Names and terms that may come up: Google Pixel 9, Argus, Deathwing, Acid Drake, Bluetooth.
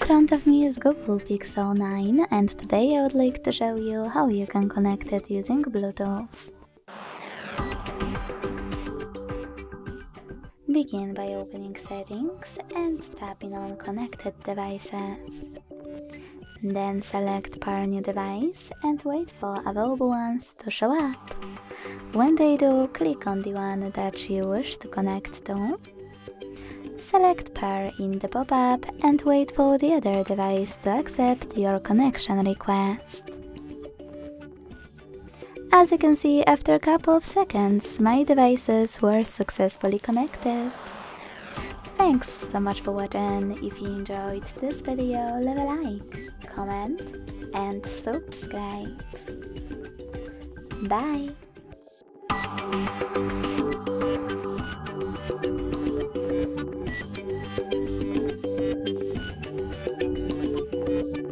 In front of me is Google Pixel 9 and today I would like to show you how you can connect it using Bluetooth. Begin by opening Settings and tapping on Connected Devices. Then select Pair New Device and wait for available ones to show up. When they do, click on the one that you wish to connect to. Select Pair in the pop-up and wait for the other device to accept your connection request. As you can see, after a couple of seconds, my devices were successfully connected. Thanks so much for watching. If you enjoyed this video, leave a like, comment and subscribe. Bye!